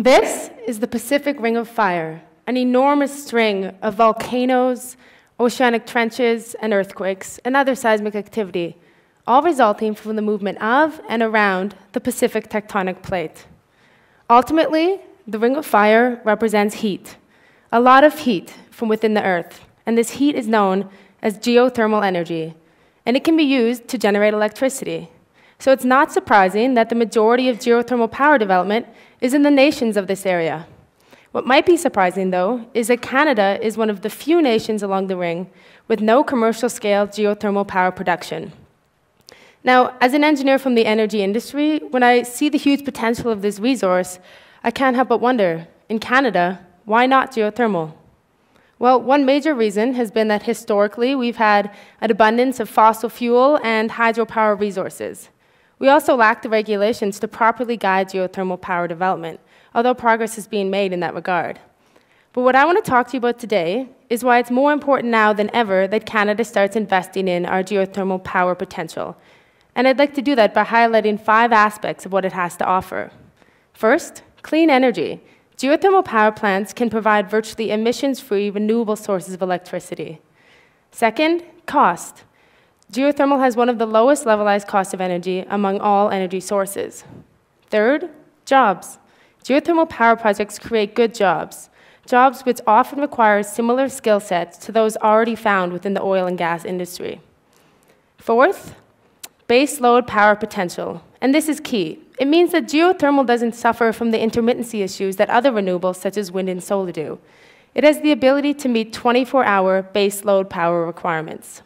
This is the Pacific Ring of Fire, an enormous string of volcanoes, oceanic trenches, and earthquakes, and other seismic activity, all resulting from the movement of and around the Pacific tectonic plate. Ultimately, the Ring of Fire represents heat, a lot of heat from within the Earth, and this heat is known as geothermal energy, and it can be used to generate electricity. So it's not surprising that the majority of geothermal power development is in the nations of this area. What might be surprising, though, is that Canada is one of the few nations along the ring with no commercial-scale geothermal power production. Now, as an engineer from the energy industry, when I see the huge potential of this resource, I can't help but wonder, in Canada, why not geothermal? Well, one major reason has been that historically we've had an abundance of fossil fuel and hydropower resources. We also lack the regulations to properly guide geothermal power development, although progress is being made in that regard. But what I want to talk to you about today is why it's more important now than ever that Canada starts investing in our geothermal power potential. And I'd like to do that by highlighting 5 aspects of what it has to offer. First, clean energy. Geothermal power plants can provide virtually emissions-free renewable sources of electricity. Second, cost. Geothermal has one of the lowest levelized cost of energy among all energy sources. Third, jobs. Geothermal power projects create good jobs, jobs which often require similar skill sets to those already found within the oil and gas industry. Fourth, base load power potential. And this is key. It means that geothermal doesn't suffer from the intermittency issues that other renewables such as wind and solar do. It has the ability to meet 24-hour base load power requirements.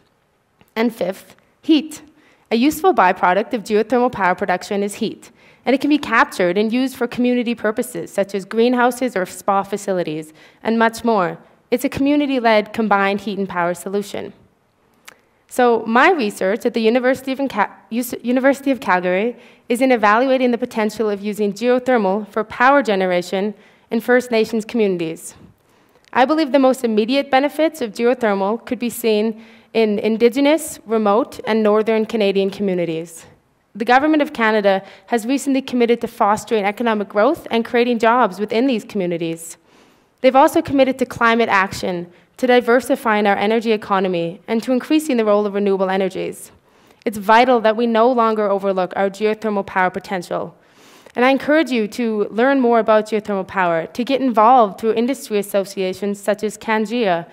And fifth, heat. A useful byproduct of geothermal power production is heat, and it can be captured and used for community purposes, such as greenhouses or spa facilities, and much more. It's a community-led combined heat and power solution. So my research at the University of Calgary is in evaluating the potential of using geothermal for power generation in First Nations communities. I believe the most immediate benefits of geothermal could be seen in Indigenous, remote, and northern Canadian communities. The Government of Canada has recently committed to fostering economic growth and creating jobs within these communities. They've also committed to climate action, to diversifying our energy economy, and to increasing the role of renewable energies. It's vital that we no longer overlook our geothermal power potential. And I encourage you to learn more about geothermal power, to get involved through industry associations such as CANGEA,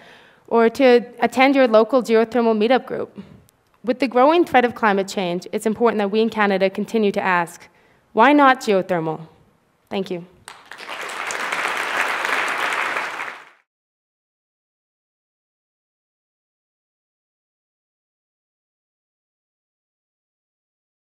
or to attend your local geothermal meetup group. With the growing threat of climate change, it's important that we in Canada continue to ask, why not geothermal? Thank you.